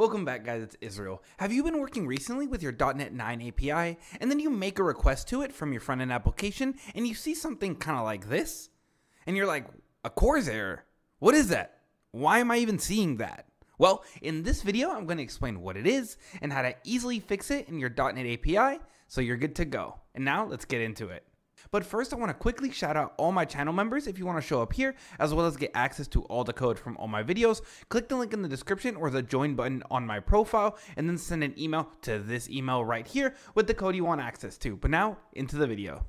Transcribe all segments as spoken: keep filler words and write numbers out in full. Welcome back, guys, it's Israel. Have you been working recently with your dot net nine A P I, and then you make a request to it from your front-end application, and you see something kind of like this? And you're like, a CORS error? What is that? Why am I even seeing that? Well, in this video, I'm going to explain what it is and how to easily fix it in your dot net A P I, so you're good to go. And now, let's get into it. But first, I want to quickly shout out all my channel members if you want to show up here, as well as get access to all the code from all my videos. Click the link in the description or the join button on my profile, and then send an email to this email right here with the code you want access to. But now, into the video.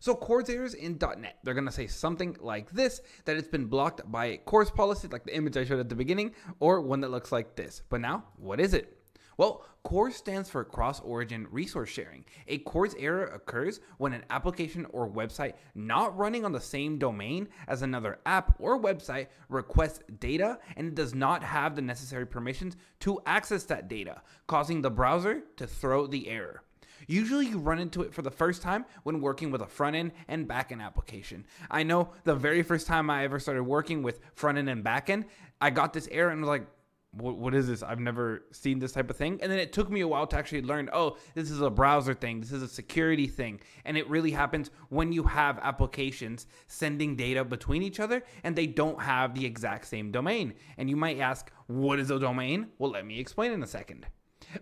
So CORS errors in dot net, they're going to say something like this, that it's been blocked by a CORS policy, like the image I showed at the beginning, or one that looks like this. But now, what is it? Well, CORS stands for Cross-Origin Resource Sharing. A CORS error occurs when an application or website not running on the same domain as another app or website requests data and it does not have the necessary permissions to access that data, causing the browser to throw the error. Usually you run into it for the first time when working with a front-end and back-end application. I know the very first time I ever started working with front-end and back-end, I got this error and was like, what is this? I've never seen this type of thing. And then it took me a while to actually learn, oh, this is a browser thing. This is a security thing. And it really happens when you have applications sending data between each other and they don't have the exact same domain. And you might ask, what is a domain? Well, let me explain in a second.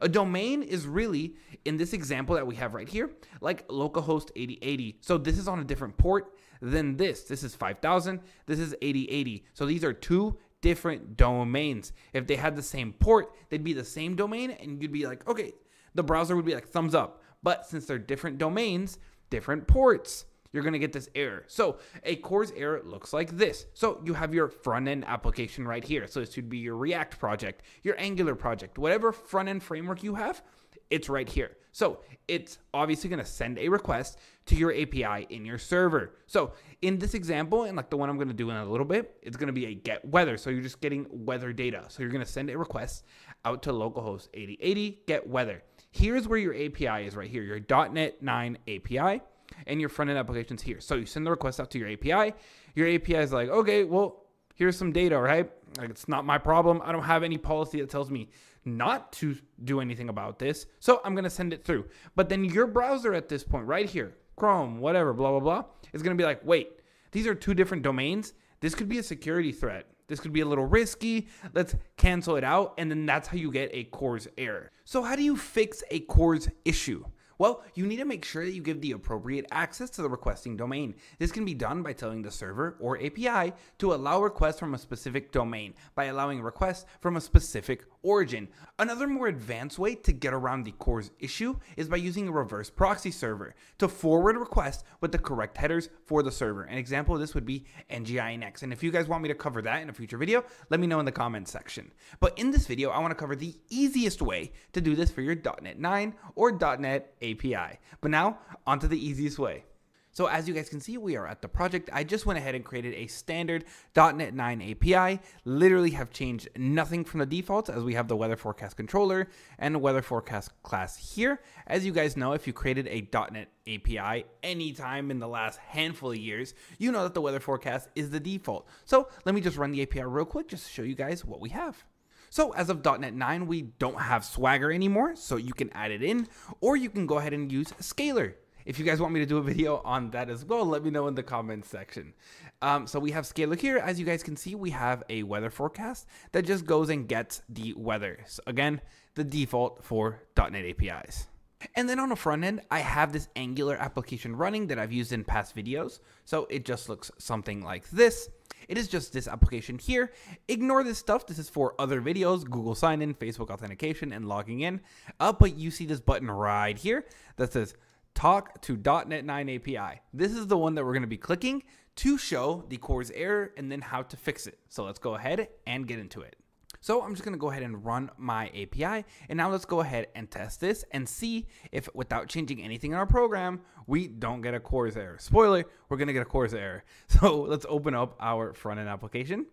A domain is really, in this example that we have right here, like localhost eighty eighty. So this is on a different port than this. This is five thousand. This is eighty eighty. So these are two different domains. If they had the same port, they'd be the same domain and you'd be like, okay, the browser would be like thumbs up. But since they're different domains, different ports, you're going to get this error. So a CORS error looks like this. So you have your front end application right here. So this would be your React project, your Angular project, whatever front end framework you have, it's right here. So it's obviously going to send a request to your A P I in your server. So in this example, and like the one I'm going to do in a little bit, it's going to be a get weather. So you're just getting weather data. So you're going to send a request out to localhost eighty eighty, get weather. Here's where your A P I is right here, your dot net nine A P I. And your front-end application's here. So you send the request out to your A P I. Your A P I is like, okay, well, here's some data, right? Like, it's not my problem. I don't have any policy that tells me not to do anything about this. So I'm going to send it through. But then your browser at this point right here, Chrome, whatever, blah, blah, blah, is going to be like, wait, these are two different domains. This could be a security threat. This could be a little risky. Let's cancel it out. And then that's how you get a CORS error. So how do you fix a CORS issue? Well, you need to make sure that you give the appropriate access to the requesting domain. This can be done by telling the server or A P I to allow requests from a specific domain by allowing requests from a specific origin. Another more advanced way to get around the CORS issue is by using a reverse proxy server to forward requests with the correct headers for the server. An example of this would be N G I N X. And if you guys want me to cover that in a future video, let me know in the comments section. But in this video, I want to cover the easiest way to do this for your dot net nine or dot net eight A P I. But now, onto the easiest way. So as you guys can see, we are at the project. I just went ahead and created a standard dot net nine A P I, literally have changed nothing from the defaults as we have the weather forecast controller and weather forecast class here. As you guys know, if you created a dot net A P I anytime in the last handful of years, you know that the weather forecast is the default. So let me just run the A P I real quick just to show you guys what we have. So as of dot net nine, we don't have Swagger anymore, so you can add it in, or you can go ahead and use Scalar. If you guys want me to do a video on that as well, let me know in the comments section. Um, so we have Scalar here. As you guys can see, we have a weather forecast that just goes and gets the weather. So again, the default for dot net A P Is. And then on the front end, I have this Angular application running that I've used in past videos. So it just looks something like this. It is just this application here. Ignore this stuff. This is for other videos, Google sign-in, Facebook authentication, and logging in. Uh, but you see this button right here that says talk to dot net nine A P I. This is the one that we're going to be clicking to show the CORS error and then how to fix it. So let's go ahead and get into it. So I'm just going to go ahead and run my A P I. And now let's go ahead and test this and see if without changing anything in our program, we don't get a CORS error. Spoiler, we're going to get a CORS error. So let's open up our front end application.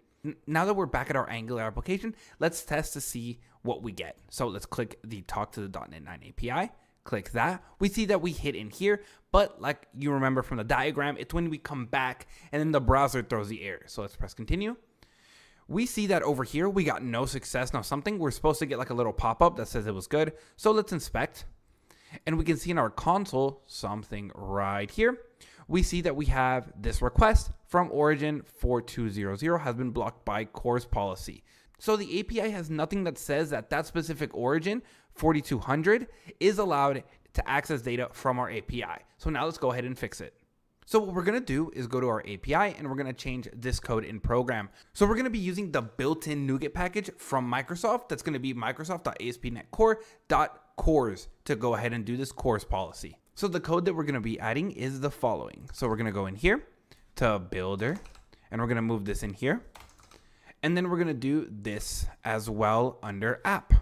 Now that we're back at our Angular application, let's test to see what we get. So let's click the talk to the dot net nine A P I. Click that. We see that we hit in here, but like you remember from the diagram, it's when we come back and then the browser throws the error. So let's press continue. We see that over here, we got no success. Now something we're supposed to get like a little pop-up that says it was good. So let's inspect. And we can see in our console, something right here. We see that we have this request from origin four two zero zero has been blocked by CORS policy. So the A P I has nothing that says that that specific origin forty-two hundred is allowed to access data from our A P I. So now let's go ahead and fix it. So what we're going to do is go to our A P I and we're going to change this code in program. So we're going to be using the built-in NuGet package from Microsoft. That's going to be Microsoft dot AspNetCore dot Cors to go ahead and do this CORS policy. So the code that we're going to be adding is the following. So we're going to go in here to builder and we're going to move this in here. And then we're going to do this as well under app.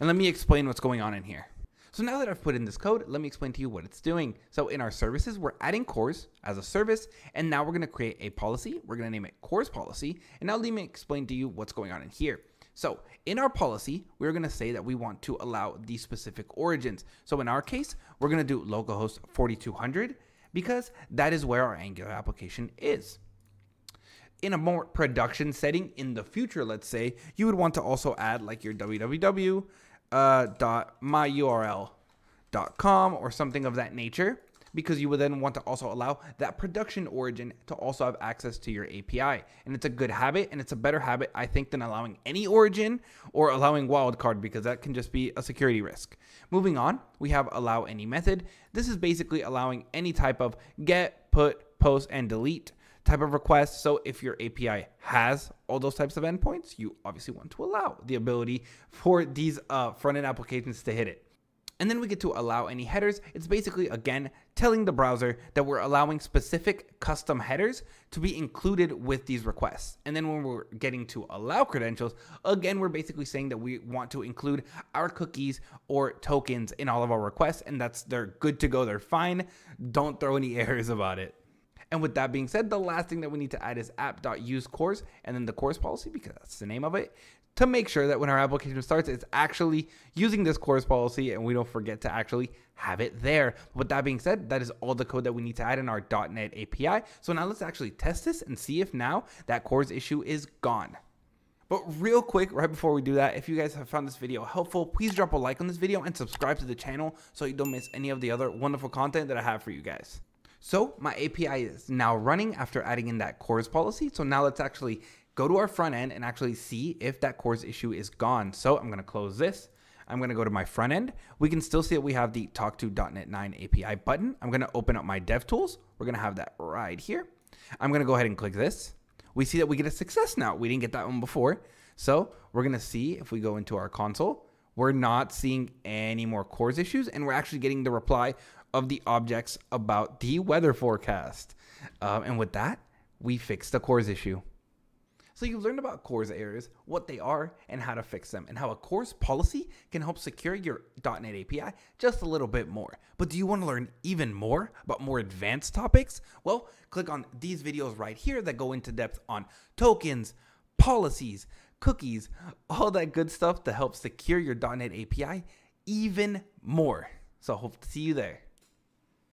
And let me explain what's going on in here. So now that I've put in this code, let me explain to you what it's doing. So in our services, we're adding CORS as a service, and now we're going to create a policy. We're going to name it CORS policy, and now let me explain to you what's going on in here. So in our policy, we're going to say that we want to allow these specific origins. So in our case, we're going to do localhost forty-two hundred because that is where our Angular application is. In a more production setting in the future, let's say, you would want to also add like your www. Uh, dot my U R L dot com or something of that nature, because you would then want to also allow that production origin to also have access to your A P I. And it's a good habit, and it's a better habit, I think, than allowing any origin or allowing wildcard, because that can just be a security risk. Moving on, we have allow any method. This is basically allowing any type of get, put, post, and delete type of request. So if your A P I has all those types of endpoints, you obviously want to allow the ability for these uh, front-end applications to hit it. And then we get to allow any headers. It's basically, again, telling the browser that we're allowing specific custom headers to be included with these requests. And then when we're getting to allow credentials, again, we're basically saying that we want to include our cookies or tokens in all of our requests, and that's they're good to go. They're fine. Don't throw any errors about it. And with that being said, the last thing that we need to add is app.useCors and then the CORS policy, because that's the name of it, to make sure that when our application starts, it's actually using this CORS policy and we don't forget to actually have it there. With that being said, that is all the code that we need to add in our .NET A P I. So now let's actually test this and see if now that CORS issue is gone. But real quick, right before we do that, if you guys have found this video helpful, please drop a like on this video and subscribe to the channel so you don't miss any of the other wonderful content that I have for you guys. So my A P I is now running after adding in that CORS policy. So now let's actually go to our front end and actually see if that CORS issue is gone. So I'm going to close this. I'm going to go to my front end. We can still see that we have the talk to dot NET nine A P I button. I'm going to open up my DevTools. We're going to have that right here. I'm going to go ahead and click this. We see that we get a success now. We didn't get that one before. So we're going to see if we go into our console, we're not seeing any more CORS issues, and we're actually getting the reply of the objects about the weather forecast. Um, and with that, we fixed the CORS issue. So you've learned about CORS errors, what they are, and how to fix them, and how a CORS policy can help secure your .NET A P I just a little bit more. But do you want to learn even more about more advanced topics? Well, click on these videos right here that go into depth on tokens, policies, cookies, all that good stuff to help secure your .NET A P I even more. So hope to see you there.